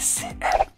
Yes!